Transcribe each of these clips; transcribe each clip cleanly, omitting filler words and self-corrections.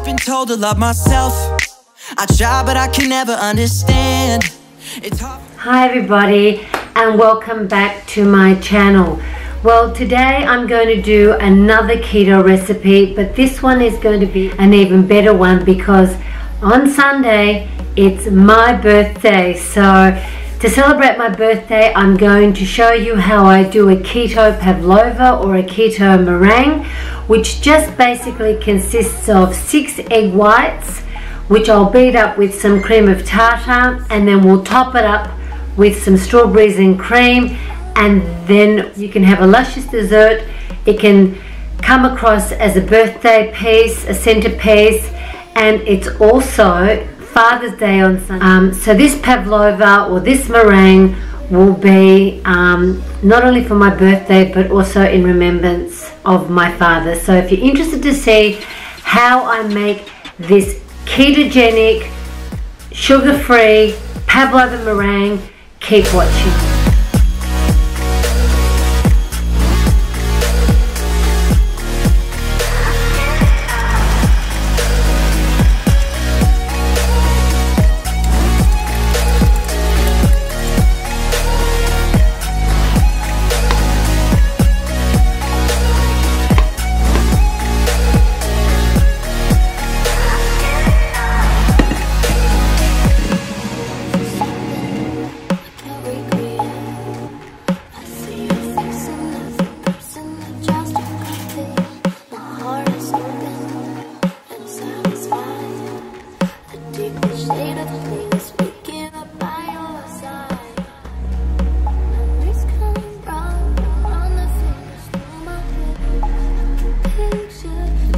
always been told to love myself. I try, but I can never understand. It's hard. Hi everybody, and welcome back to my channel. Well, today I'm going to do another keto recipe, but this one is going to be an even better one because on Sunday it's my birthday. So to celebrate my birthday, I'm going to show you how I do a keto pavlova or a keto meringue, which just basically consists of 6 egg whites, which I'll beat up with some cream of tartar, and then we'll top it up with some strawberries and cream, and then you can have a luscious dessert. It can come across as a birthday piece, a centerpiece, and it's also Father's Day on Sunday. So this pavlova or this meringue will be not only for my birthday but also in remembrance of my father. So if you're interested to see how I make this ketogenic, sugar-free pavlova meringue, keep watching.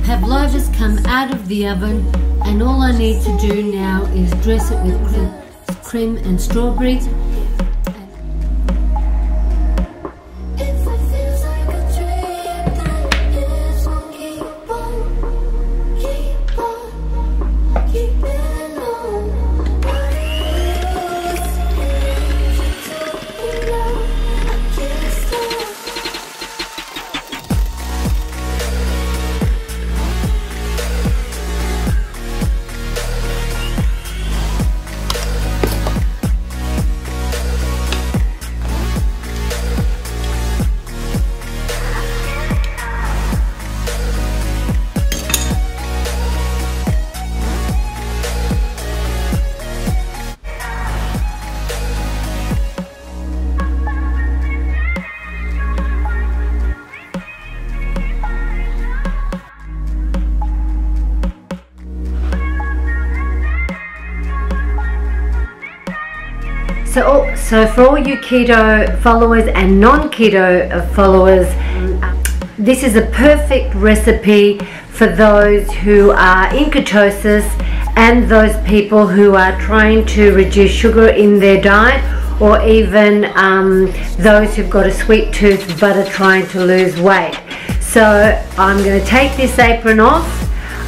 Pavlovas come out of the oven, and all I need to do now is dress it with cream and strawberries. So for all you keto followers and non-keto followers, this is a perfect recipe for those who are in ketosis and those people who are trying to reduce sugar in their diet, or even those who've got a sweet tooth but are trying to lose weight. So I'm going to take this apron off.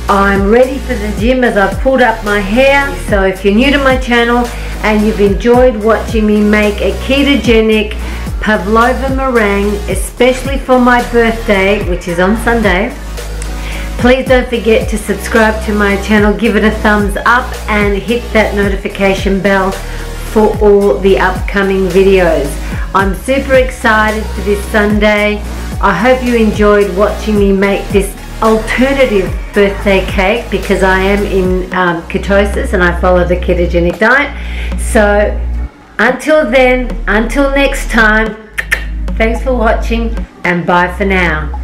I'm ready for the gym as I've pulled up my hair. So if you're new to my channel and you've enjoyed watching me make a ketogenic pavlova meringue, especially for my birthday, which is on Sunday, please don't forget to subscribe to my channel, give it a thumbs up, and hit that notification bell for all the upcoming videos. I'm super excited for this Sunday. I hope you enjoyed watching me make this alternative birthday cake, because I am in ketosis and I follow the ketogenic diet. So until then, until next time, thanks for watching and bye for now.